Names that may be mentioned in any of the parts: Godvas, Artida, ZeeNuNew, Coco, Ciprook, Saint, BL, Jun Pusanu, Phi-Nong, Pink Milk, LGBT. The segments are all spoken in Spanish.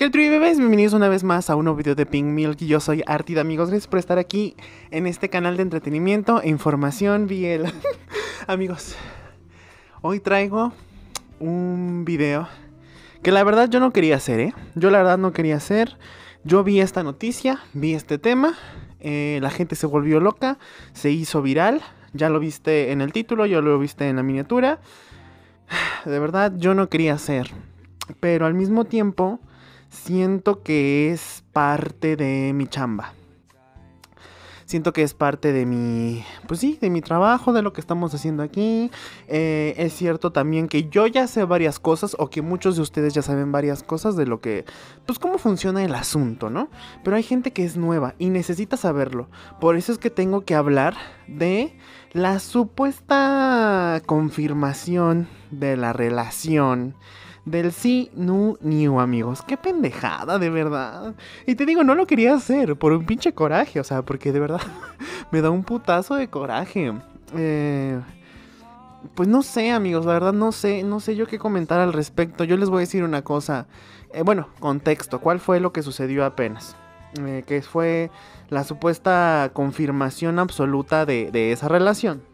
¿Qué tal, bebés? Bienvenidos una vez más a un nuevo video de Pink Milk. Yo soy Artida, amigos. Gracias por estar aquí en este canal de entretenimiento e información BL. Amigos, hoy traigo un video que la verdad yo no quería hacer, Yo la verdad no quería hacer. Yo vi esta noticia, vi este tema, la gente se volvió loca, se hizo viral. Ya lo viste en el título, ya lo viste en la miniatura. De verdad yo no quería hacer, pero al mismo tiempo siento que es parte de mi chamba. Siento que es parte de mi... pues sí, de mi trabajo, de lo que estamos haciendo aquí. Es cierto también que yo ya sé varias cosas, o que muchos de ustedes ya saben varias cosas de lo que... pues cómo funciona el asunto, ¿no? Pero hay gente que es nueva y necesita saberlo. Por eso es que tengo que hablar de la supuesta confirmación de la relación del ZeeNuNew, amigos. Qué pendejada, de verdad. Y te digo, no lo quería hacer por un pinche coraje, o sea, porque de verdad me da un putazo de coraje. Pues no sé, amigos, la verdad no sé yo qué comentar al respecto. Yo les voy a decir una cosa, bueno, contexto, ¿cuál fue lo que sucedió apenas? Que fue la supuesta confirmación absoluta de esa relación.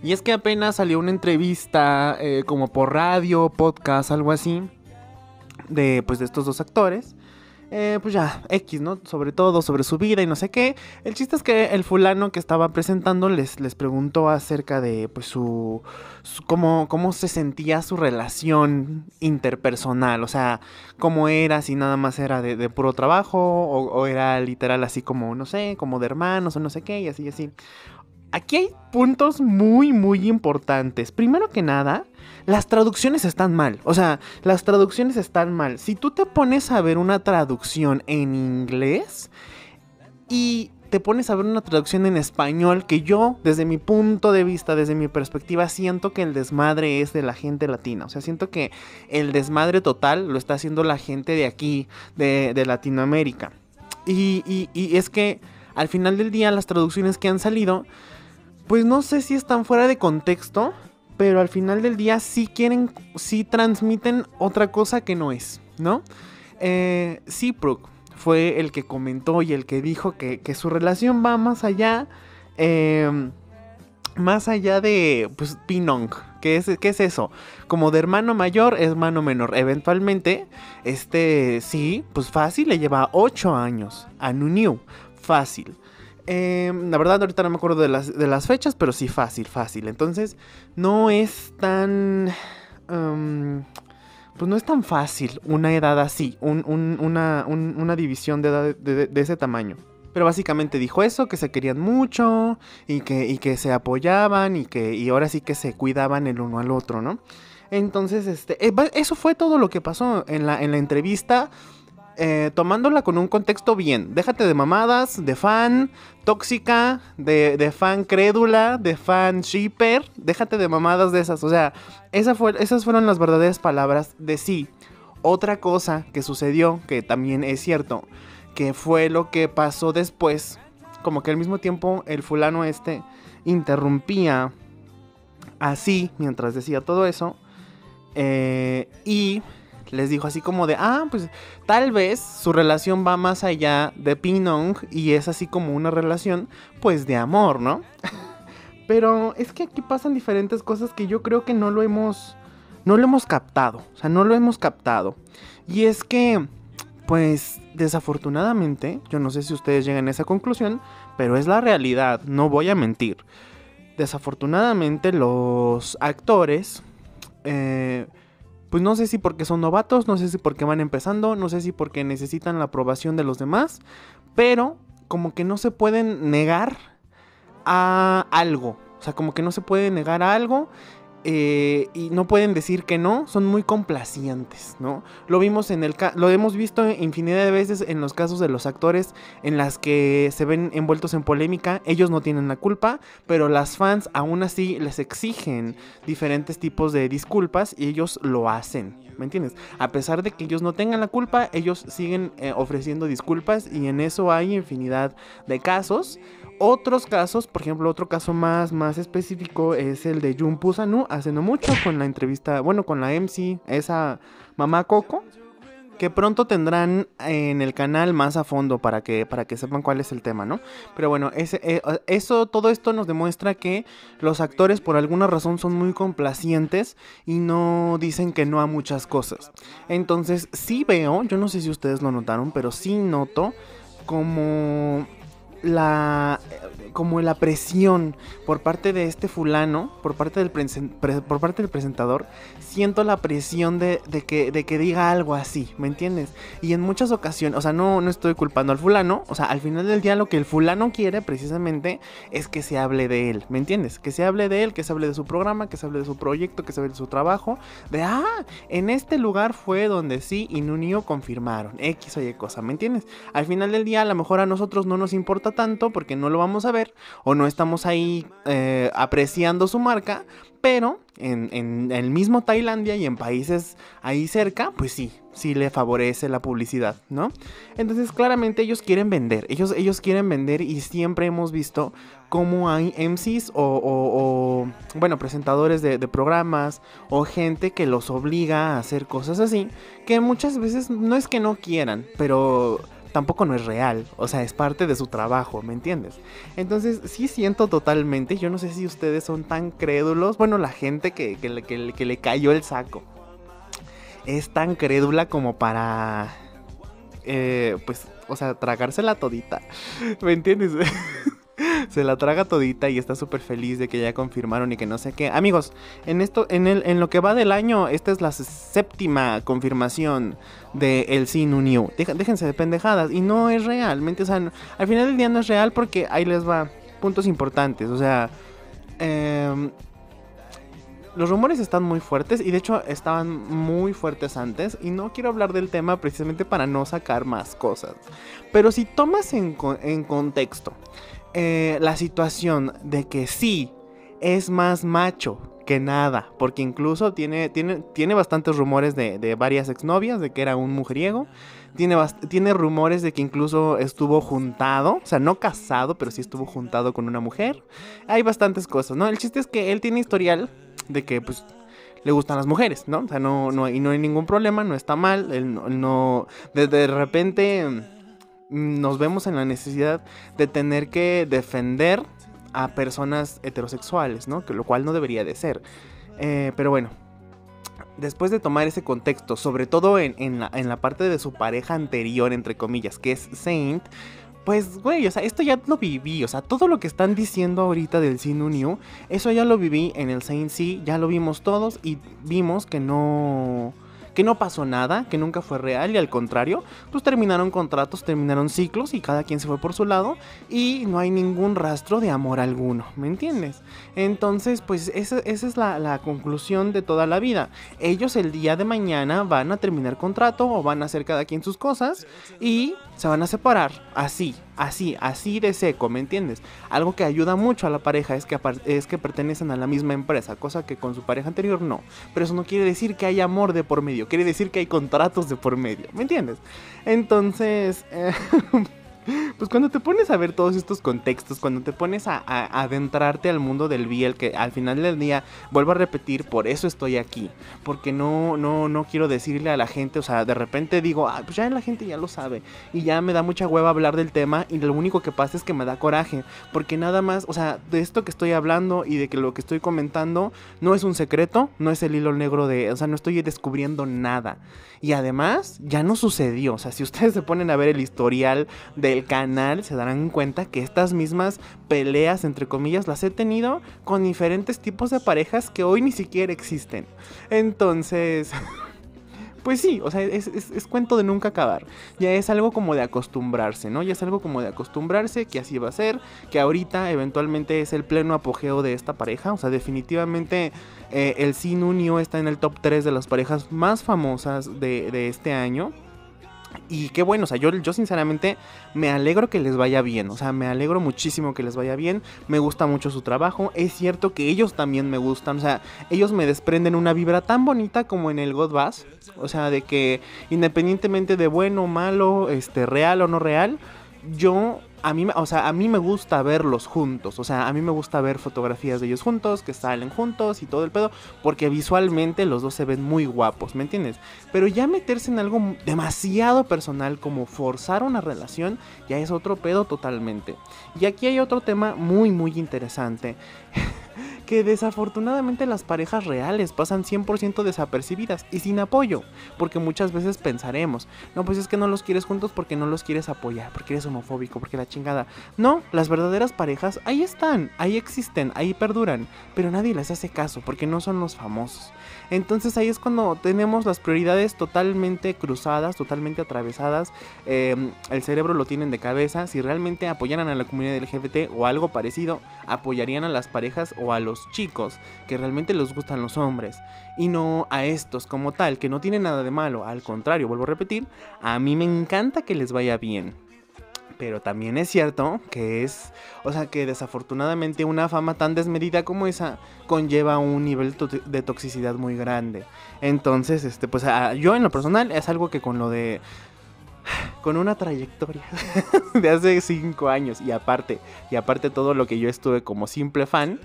Y es que apenas salió una entrevista como por radio, podcast, algo así, de pues de estos dos actores, pues ya, X, ¿no? Sobre todo, sobre su vida y no sé qué. El chiste es que el fulano que estaba presentando les preguntó acerca de pues su cómo se sentía su relación interpersonal, o sea, cómo era, si nada más era de puro trabajo o era literal así como, no sé, como de hermanos o no sé qué, y así, y así. Aquí hay puntos muy importantes. Primero que nada, las traducciones están mal. O sea, las traducciones están mal. Si tú te pones a ver una traducción en inglés y te pones a ver una traducción en español, que yo, desde mi punto de vista, desde mi perspectiva, siento que el desmadre es de la gente latina. O sea, siento que el desmadre total lo está haciendo la gente de aquí, de Latinoamérica. Y es que al final del día las traducciones que han salido, pues no sé si están fuera de contexto, pero al final del día sí transmiten otra cosa que no es, ¿no? Ciprook fue el que comentó y el que dijo que su relación va más allá de, pues, Phi-Nong. ¿Qué es eso? Como de hermano mayor, hermano menor. Eventualmente, sí, pues fácil, le lleva 8 años a ZeeNuNew. Fácil. La verdad ahorita no me acuerdo de las fechas, pero sí fácil. Entonces no es tan... pues no es tan fácil una edad así, una división de edad de ese tamaño. Pero básicamente dijo eso, que se querían mucho y que se apoyaban y ahora sí que se cuidaban el uno al otro, ¿no? Entonces eso fue todo lo que pasó en la entrevista. Tomándola con un contexto bien. Déjate de mamadas, de fan tóxica, de fan crédula, de fan shipper. Déjate de mamadas de esas. O sea, esas fueron las verdaderas palabras de sí. Otra cosa que sucedió, que también es cierto, que fue lo que pasó después. Como que al mismo tiempo el fulano interrumpía así mientras decía todo eso. Y les dijo así como de, pues tal vez su relación va más allá de Phi-Nong y es así como una relación, pues, de amor, ¿no? Pero es que aquí pasan diferentes cosas que yo creo que no lo hemos captado, o sea, no lo hemos captado. Y es que, pues, desafortunadamente, yo no sé si ustedes llegan a esa conclusión, pero es la realidad, no voy a mentir. Desafortunadamente los actores, pues no sé si porque son novatos, no sé si porque van empezando, no sé si porque necesitan la aprobación de los demás, pero como que no se pueden negar a algo. O sea, como que no se pueden negar a algo y no pueden decir que no, son muy complacientes, ¿no? Lo hemos visto infinidad de veces en los casos de los actores en las que se ven envueltos en polémica. Ellos no tienen la culpa, pero las fans aún así les exigen diferentes tipos de disculpas y ellos lo hacen, ¿me entiendes? A pesar de que ellos no tengan la culpa, ellos siguen ofreciendo disculpas, y en eso hay infinidad de casos. Otros casos, por ejemplo, otro caso más específico es el de Jun Pusanu hace no mucho, con la entrevista, bueno, con la MC, esa mamá Coco, que pronto tendrán en el canal más a fondo para que sepan cuál es el tema, ¿no? Pero bueno, todo esto nos demuestra que los actores por alguna razón son muy complacientes y no dicen que no a muchas cosas. Entonces sí veo, yo no sé si ustedes lo notaron, pero sí noto como la presión por parte de este fulano, por parte del presentador. Siento la presión de que diga algo así, ¿me entiendes? Y en muchas ocasiones, o sea, no estoy culpando al fulano, o sea, al final del día lo que el fulano quiere precisamente es que se hable de él, ¿me entiendes? Que se hable de él, que se hable de su programa, que se hable de su proyecto, que se hable de su trabajo, en este lugar fue donde sí y ZeeNuNew confirmaron X o Y cosa, ¿me entiendes? Al final del día a lo mejor a nosotros no nos importa tanto porque no lo vamos a ver o no estamos ahí apreciando su marca, pero en el mismo Tailandia y en países ahí cerca, pues sí le favorece la publicidad, ¿no? Entonces claramente ellos quieren vender, ellos quieren vender, y siempre hemos visto cómo hay MCs o presentadores de programas o gente que los obliga a hacer cosas así, que muchas veces no es que no quieran, pero tampoco no es real, o sea, es parte de su trabajo, ¿me entiendes? Entonces sí siento totalmente, yo no sé si ustedes son tan crédulos, bueno, la gente que le cayó el saco es tan crédula como para, tragársela todita, ¿me entiendes? Se la traga todita y está súper feliz de que ya confirmaron y que no sé qué. Amigos, en lo que va del año, esta es la 7ª confirmación del ZeeNuNew. Déjense de pendejadas. Y no es realmente, o sea, al final del día no es real, porque ahí les va puntos importantes. O sea, los rumores están muy fuertes, y de hecho estaban muy fuertes antes, y no quiero hablar del tema precisamente para no sacar más cosas. Pero si tomas en contexto la situación de que sí es más macho que nada, porque incluso tiene bastantes rumores de varias exnovias, de que era un mujeriego, tiene rumores de que incluso estuvo juntado, o sea, no casado, pero sí estuvo juntado con una mujer. Hay bastantes cosas, ¿no? El chiste es que él tiene historial de que, pues, le gustan las mujeres, ¿no? O sea, y no hay ningún problema, no está mal, él no de repente nos vemos en la necesidad de tener que defender a personas heterosexuales, ¿no? Lo cual no debería de ser. Pero bueno, después de tomar ese contexto, sobre todo en la parte de su pareja anterior, entre comillas, que es Saint, pues, güey, o sea, esto ya lo viví. O sea, todo lo que están diciendo ahorita del ZeeNuNew, eso ya lo viví en el Saint, sí, ya lo vimos todos y vimos que no pasó nada, que nunca fue real, y al contrario, pues terminaron contratos, terminaron ciclos y cada quien se fue por su lado y no hay ningún rastro de amor alguno, ¿me entiendes? Entonces, pues esa es la conclusión de toda la vida. Ellos el día de mañana van a terminar contrato o van a hacer cada quien sus cosas y se van a separar, así de seco, ¿me entiendes? Algo que ayuda mucho a la pareja es que pertenecen a la misma empresa, cosa que con su pareja anterior no. Pero eso no quiere decir que hay amor de por medio, quiere decir que hay contratos de por medio, ¿me entiendes? Entonces, pues cuando te pones a ver todos estos contextos, cuando te pones a adentrarte al mundo del BL, que al final del día, vuelvo a repetir, por eso estoy aquí, porque no quiero decirle a la gente, o sea, de repente digo, pues ya la gente ya lo sabe, y ya me da mucha hueva hablar del tema, y lo único que pasa es que me da coraje, porque nada más, o sea, de esto que estoy hablando y de que lo que estoy comentando no es un secreto, no es el hilo negro o sea, no estoy descubriendo nada, y además, ya no sucedió. O sea, si ustedes se ponen a ver el historial del canal, se darán cuenta que estas mismas peleas, entre comillas, las he tenido con diferentes tipos de parejas que hoy ni siquiera existen. Entonces, pues sí, o sea, es cuento de nunca acabar. Ya es algo como de acostumbrarse, ¿no? Ya es algo como de acostumbrarse, que así va a ser, que ahorita eventualmente es el pleno apogeo de esta pareja. O sea, definitivamente el ZeeNuNew está en el top 3 de las parejas más famosas de este año. Y qué bueno, o sea, yo sinceramente me alegro que les vaya bien, o sea, me alegro muchísimo que les vaya bien, me gusta mucho su trabajo, es cierto que ellos también me gustan, o sea, ellos me desprenden una vibra tan bonita como en el Godvas, o sea, de que independientemente de bueno o malo, real o no real, yo a mí me gusta verlos juntos, o sea, a mí me gusta ver fotografías de ellos juntos, que salen juntos y todo el pedo, porque visualmente los dos se ven muy guapos, ¿me entiendes? Pero ya meterse en algo demasiado personal como forzar una relación, ya es otro pedo totalmente. Y aquí hay otro tema muy muy interesante, que desafortunadamente las parejas reales pasan 100% desapercibidas y sin apoyo, porque muchas veces pensaremos, no, pues es que no los quieres juntos porque no los quieres apoyar, porque eres homofóbico, porque la chingada. No, las verdaderas parejas ahí están, ahí existen, ahí perduran, pero nadie les hace caso porque no son los famosos. Entonces ahí es cuando tenemos las prioridades totalmente cruzadas, totalmente atravesadas, el cerebro lo tienen de cabeza. Si realmente apoyaran a la comunidad LGBT o algo parecido, apoyarían a las parejas o a los chicos que realmente les gustan los hombres y no a estos como tal, que no tienen nada de malo, al contrario, vuelvo a repetir, a mí me encanta que les vaya bien, pero también es cierto que es, o sea, que desafortunadamente una fama tan desmedida como esa conlleva un nivel de toxicidad muy grande. Entonces, pues yo en lo personal es algo que con una trayectoria de hace 5 años y aparte todo lo que yo estuve como simple fan,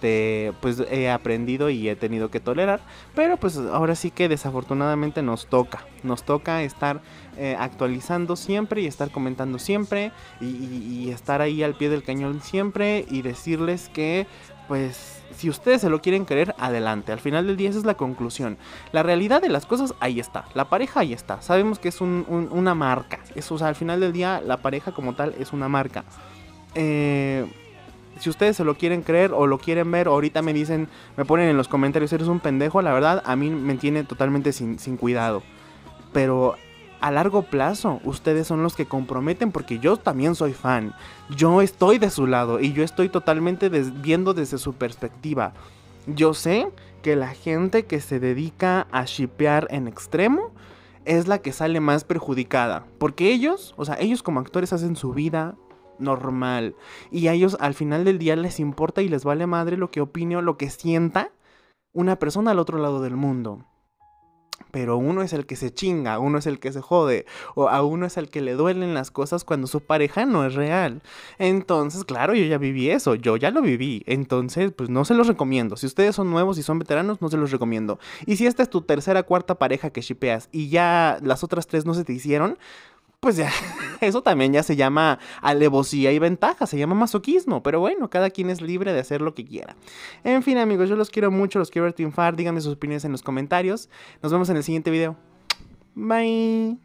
pues he aprendido y he tenido que tolerar, pero pues ahora sí que desafortunadamente nos toca estar actualizando siempre y estar comentando siempre y estar ahí al pie del cañón siempre y decirles que pues si ustedes se lo quieren creer, adelante. Al final del día esa es la conclusión. La realidad de las cosas ahí está. La pareja ahí está. Sabemos que es una marca. O sea, al final del día la pareja como tal es una marca. Si ustedes se lo quieren creer o lo quieren ver, ahorita me dicen, me ponen en los comentarios, eres un pendejo. La verdad, a mí me tiene totalmente sin cuidado. Pero a largo plazo, ustedes son los que comprometen, porque yo también soy fan. Yo estoy de su lado y yo estoy totalmente viendo desde su perspectiva. Yo sé que la gente que se dedica a shippear en extremo es la que sale más perjudicada, porque ellos, o sea, ellos como actores hacen su vida normal y a ellos al final del día les importa y les vale madre lo que opine o lo que sienta una persona al otro lado del mundo. Pero uno es el que se chinga, uno es el que se jode, o a uno es el que le duelen las cosas cuando su pareja no es real. Entonces, claro, yo ya viví eso, yo ya lo viví. Entonces, pues no se los recomiendo. Si ustedes son nuevos y son veteranos, no se los recomiendo. Y si esta es tu tercera, cuarta pareja que shipeas y ya las otras 3 no se te hicieron, pues ya, eso también ya se llama alevosía y ventaja, se llama masoquismo, pero bueno, cada quien es libre de hacer lo que quiera. En fin, amigos, yo los quiero mucho, los quiero ver triunfar, díganme sus opiniones en los comentarios. Nos vemos en el siguiente video. Bye.